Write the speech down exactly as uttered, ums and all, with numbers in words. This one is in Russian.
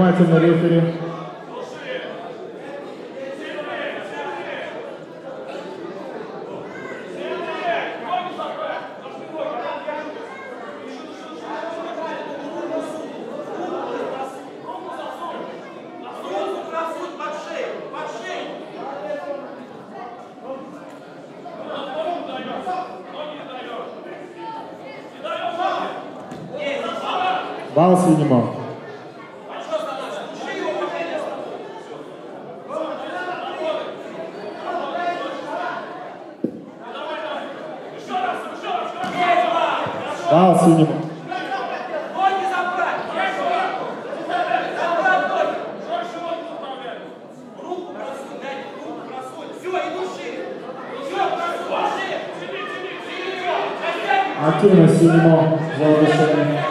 внимательно, рефери. Балс, видимо. Балс, видимо. Активно синемо за решение.